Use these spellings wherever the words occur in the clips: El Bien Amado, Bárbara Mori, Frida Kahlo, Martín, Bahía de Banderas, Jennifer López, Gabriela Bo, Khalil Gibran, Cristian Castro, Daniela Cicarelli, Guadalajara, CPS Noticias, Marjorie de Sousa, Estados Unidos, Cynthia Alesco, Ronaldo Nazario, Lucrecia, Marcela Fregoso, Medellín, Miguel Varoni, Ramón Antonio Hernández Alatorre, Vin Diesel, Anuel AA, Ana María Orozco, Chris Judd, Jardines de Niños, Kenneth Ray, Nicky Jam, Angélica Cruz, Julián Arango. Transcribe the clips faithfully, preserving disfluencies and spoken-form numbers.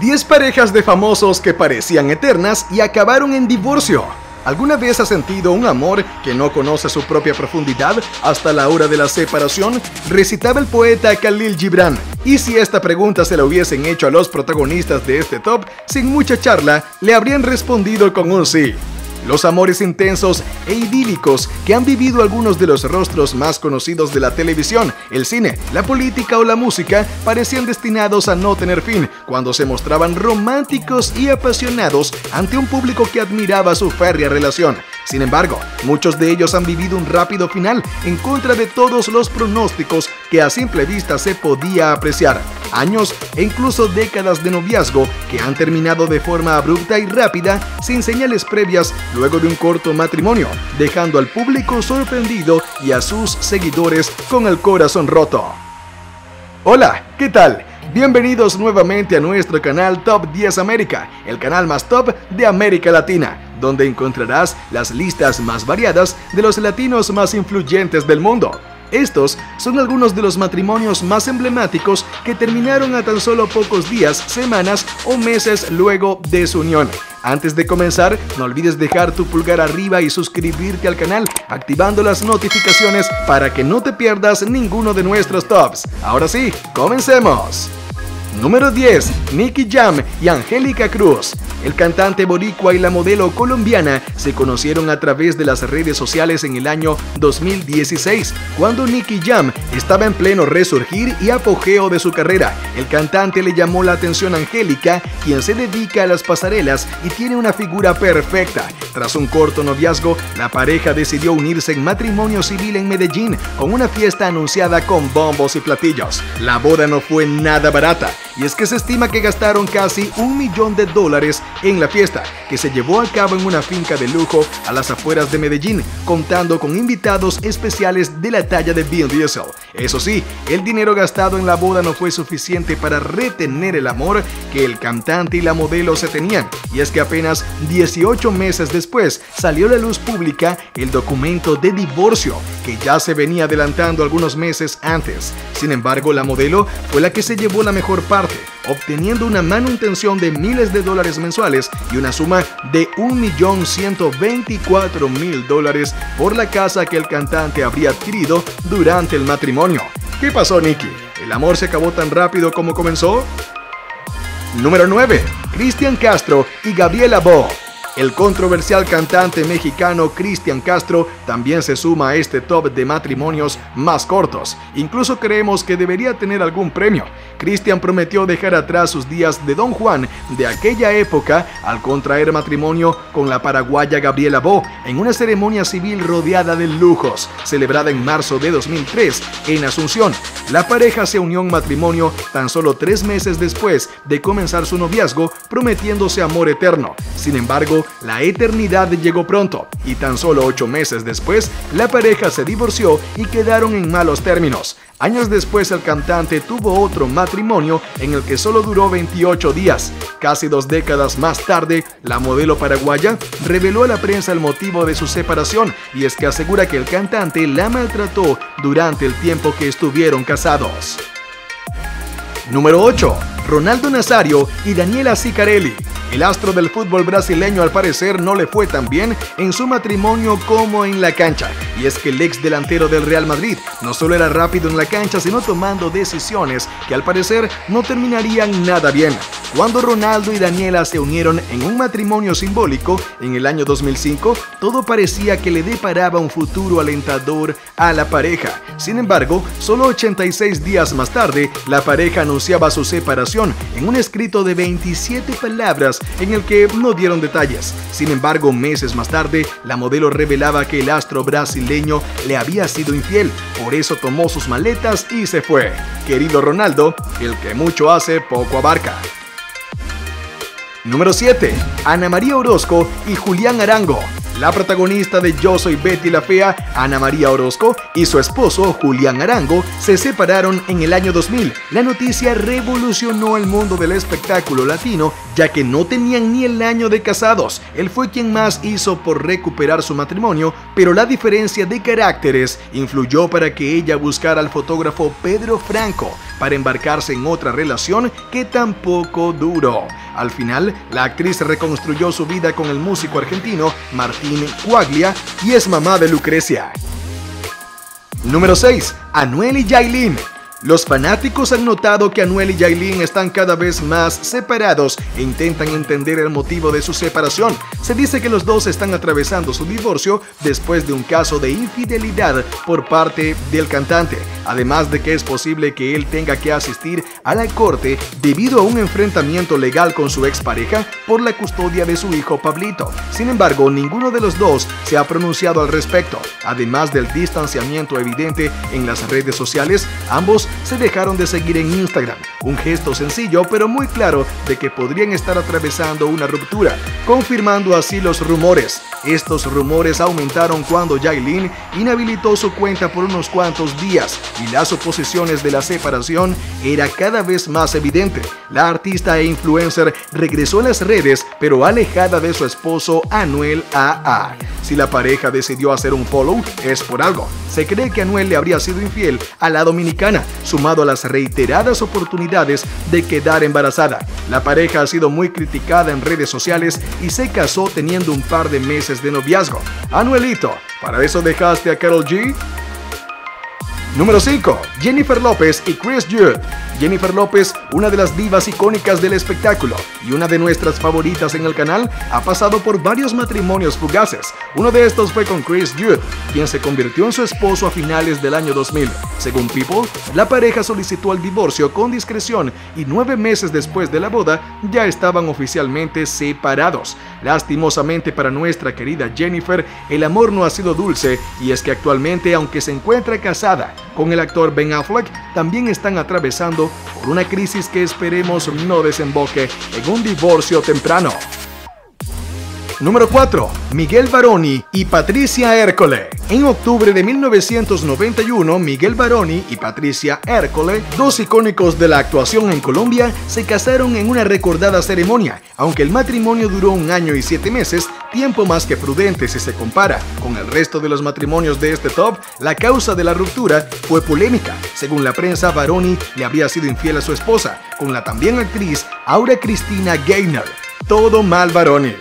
diez parejas de famosos que parecían eternas y acabaron en divorcio. ¿Alguna vez has sentido un amor que no conoce su propia profundidad hasta la hora de la separación? Recitaba el poeta Khalil Gibran. Y si esta pregunta se la hubiesen hecho a los protagonistas de este top, sin mucha charla, le habrían respondido con un sí. Los amores intensos e idílicos que han vivido algunos de los rostros más conocidos de la televisión, el cine, la política o la música parecían destinados a no tener fin cuando se mostraban románticos y apasionados ante un público que admiraba su férrea relación. Sin embargo, muchos de ellos han vivido un rápido final en contra de todos los pronósticos que a simple vista se podía apreciar. Años e incluso décadas de noviazgo que han terminado de forma abrupta y rápida, sin señales previas luego de un corto matrimonio, dejando al público sorprendido y a sus seguidores con el corazón roto. Hola, ¿qué tal? Bienvenidos nuevamente a nuestro canal Top diez América, el canal más top de América Latina, donde encontrarás las listas más variadas de los latinos más influyentes del mundo. Estos son algunos de los matrimonios más emblemáticos que terminaron a tan solo pocos días, semanas o meses luego de su unión. Antes de comenzar, no olvides dejar tu pulgar arriba y suscribirte al canal, activando las notificaciones para que no te pierdas ninguno de nuestros tops. Ahora sí, comencemos. Número diez. Nicky Jam y Angélica Cruz. El cantante boricua y la modelo colombiana se conocieron a través de las redes sociales en el año dos mil dieciséis, cuando Nicky Jam estaba en pleno resurgir y apogeo de su carrera. El cantante le llamó la atención a Angélica, quien se dedica a las pasarelas y tiene una figura perfecta. Tras un corto noviazgo, la pareja decidió unirse en matrimonio civil en Medellín, con una fiesta anunciada con bombos y platillos. La boda no fue nada barata, y es que se estima que gastaron casi un millón de dólares en la fiesta, que se llevó a cabo en una finca de lujo a las afueras de Medellín, contando con invitados especiales de la talla de Vin Diesel. Eso sí, el dinero gastado en la boda no fue suficiente para retener el amor que el cantante y la modelo se tenían, y es que apenas dieciocho meses después salió a la luz pública el documento de divorcio, que ya se venía adelantando algunos meses antes. Sin embargo, la modelo fue la que se llevó la mejor parte, obteniendo una manutención de miles de dólares mensuales y una suma de un millón ciento veinticuatro mil dólares por la casa que el cantante habría adquirido durante el matrimonio. ¿Qué pasó, Nicky? ¿El amor se acabó tan rápido como comenzó? Número nueve. Cristian Castro y Gabriela Bo. El controversial cantante mexicano Cristian Castro también se suma a este top de matrimonios más cortos. Incluso creemos que debería tener algún premio. Cristian prometió dejar atrás sus días de Don Juan de aquella época al contraer matrimonio con la paraguaya Gabriela Bo en una ceremonia civil rodeada de lujos, celebrada en marzo de dos mil tres en Asunción. La pareja se unió en matrimonio tan solo tres meses después de comenzar su noviazgo, prometiéndose amor eterno. Sin embargo, la eternidad llegó pronto y tan solo ocho meses después la pareja se divorció y quedaron en malos términos. Años después, el cantante tuvo otro matrimonio en el que solo duró veintiocho días. Casi dos décadas más tarde, la modelo paraguaya reveló a la prensa el motivo de su separación, y es que asegura que el cantante la maltrató durante el tiempo que estuvieron casados. Número ocho. Ronaldo Nazario y Daniela Cicarelli. El astro del fútbol brasileño al parecer no le fue tan bien en su matrimonio como en la cancha, y es que el ex delantero del Real Madrid no solo era rápido en la cancha, sino tomando decisiones que al parecer no terminarían nada bien. Cuando Ronaldo y Daniela se unieron en un matrimonio simbólico en el año dos mil cinco, todo parecía que le deparaba un futuro alentador a la pareja. Sin embargo, solo ochenta y seis días más tarde, la pareja anunciaba su separación en un escrito de veintisiete palabras en el que no dieron detalles. Sin embargo, meses más tarde, la modelo revelaba que el astro brasileño le había sido infiel, por eso tomó sus maletas y se fue. Querido Ronaldo, el que mucho hace, poco abarca. Número siete. Ana María Orozco y Julián Arango. La protagonista de Yo Soy Betty La Fea, Ana María Orozco, y su esposo Julián Arango se separaron en el año dos mil. La noticia revolucionó el mundo del espectáculo latino, ya que no tenían ni el año de casados. Él fue quien más hizo por recuperar su matrimonio, pero la diferencia de caracteres influyó para que ella buscara al fotógrafo Pedro Franco, para embarcarse en otra relación que tampoco duró. Al final, la actriz reconstruyó su vida con el músico argentino Martín Quaglia y es mamá de Lucrecia. Número seis. Anuel y Yailin. Los fanáticos han notado que Anuel y Yailin están cada vez más separados e intentan entender el motivo de su separación. Se dice que los dos están atravesando su divorcio después de un caso de infidelidad por parte del cantante, además de que es posible que él tenga que asistir a la corte debido a un enfrentamiento legal con su expareja por la custodia de su hijo Pablito. Sin embargo, ninguno de los dos se ha pronunciado al respecto. Además del distanciamiento evidente en las redes sociales, ambos se dejaron de seguir en Instagram, un gesto sencillo pero muy claro de que podrían estar atravesando una ruptura, confirmando así los rumores. Estos rumores aumentaron cuando Yailin inhabilitó su cuenta por unos cuantos días y las suposiciones de la separación era cada vez más evidente. La artista e influencer regresó a las redes pero alejada de su esposo Anuel A A. Si la pareja decidió hacer un follow es por algo. Se cree que Anuel le habría sido infiel a la dominicana, sumado a las reiteradas oportunidades de quedar embarazada. La pareja ha sido muy criticada en redes sociales y se casó teniendo un par de meses de noviazgo. Anuelito, ¿para eso dejaste a Karol G? Número cinco. Jennifer López y Chris Judd. Jennifer López, una de las divas icónicas del espectáculo y una de nuestras favoritas en el canal, ha pasado por varios matrimonios fugaces. Uno de estos fue con Chris Judd, quien se convirtió en su esposo a finales del año dos mil. Según People, la pareja solicitó el divorcio con discreción y nueve meses después de la boda ya estaban oficialmente separados. Lastimosamente para nuestra querida Jennifer, el amor no ha sido dulce y es que actualmente, aunque se encuentra casada con el actor Ben Affleck, también están atravesando por una crisis que esperemos no desemboque en un divorcio temprano. Número cuatro. Miguel Varoni y Patricia Hércole. En octubre de mil novecientos noventa y uno, Miguel Varoni y Patricia Hércole, dos icónicos de la actuación en Colombia, se casaron en una recordada ceremonia. Aunque el matrimonio duró un año y siete meses, tiempo más que prudente si se compara con el resto de los matrimonios de este top, la causa de la ruptura fue polémica. Según la prensa, Varoni le había sido infiel a su esposa, con la también actriz Aura Cristina Gainer. Todo mal Varoni.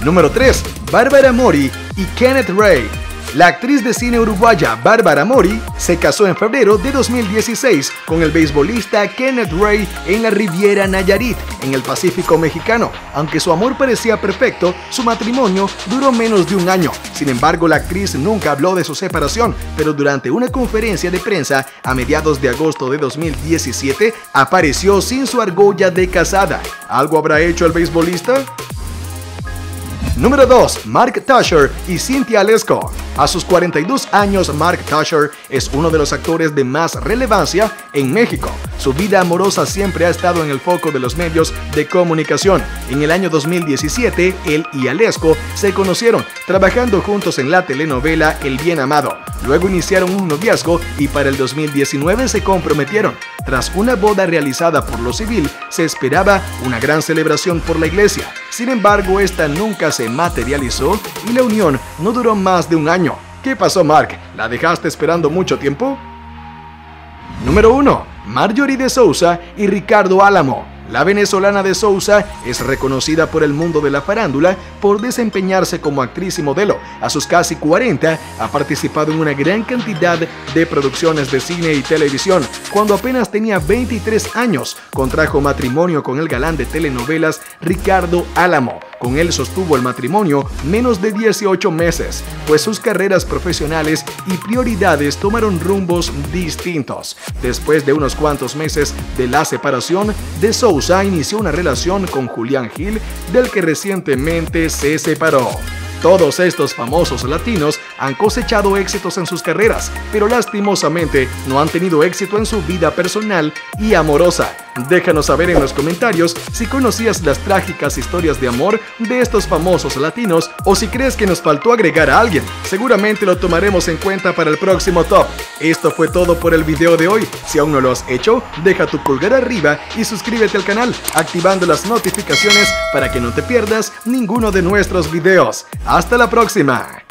Número tres. Bárbara Mori y Kenneth Ray. La actriz de cine uruguaya Bárbara Mori se casó en febrero de dos mil dieciséis con el beisbolista Kenneth Ray en la Riviera Nayarit, en el Pacífico mexicano. Aunque su amor parecía perfecto, su matrimonio duró menos de un año. Sin embargo, la actriz nunca habló de su separación, pero durante una conferencia de prensa a mediados de agosto de dos mil diecisiete apareció sin su argolla de casada. ¿Algo habrá hecho el beisbolista? Número dos. Mark Tacher y Cynthia Alesco. A sus cuarenta y dos años, Mark Tacher es uno de los actores de más relevancia en México. Su vida amorosa siempre ha estado en el foco de los medios de comunicación. En el año dos mil diecisiete, él y Alesco se conocieron trabajando juntos en la telenovela El Bien Amado. Luego iniciaron un noviazgo y para el dos mil diecinueve se comprometieron. Tras una boda realizada por lo civil, se esperaba una gran celebración por la iglesia. Sin embargo, esta nunca se materializó y la unión no duró más de un año. ¿Qué pasó, Mark? ¿La dejaste esperando mucho tiempo? Número uno. Marjorie de Sousa y Ricardo Álamo. La venezolana de Sousa es reconocida por el mundo de la farándula por desempeñarse como actriz y modelo. A sus casi cuarenta ha participado en una gran cantidad de producciones de cine y televisión. Cuando apenas tenía veintitrés años, contrajo matrimonio con el galán de telenovelas Ricardo Álamo. Con él sostuvo el matrimonio menos de dieciocho meses, pues sus carreras profesionales y prioridades tomaron rumbos distintos. Después de unos cuantos meses de la separación, de Sousa inició una relación con Julián Gil, del que recientemente se separó. Todos estos famosos latinos han cosechado éxitos en sus carreras, pero lastimosamente no han tenido éxito en su vida personal y amorosa. Déjanos saber en los comentarios si conocías las trágicas historias de amor de estos famosos latinos o si crees que nos faltó agregar a alguien. Seguramente lo tomaremos en cuenta para el próximo top. Esto fue todo por el video de hoy. Si aún no lo has hecho, deja tu pulgar arriba y suscríbete al canal, activando las notificaciones para que no te pierdas ninguno de nuestros videos. ¡Hasta la próxima!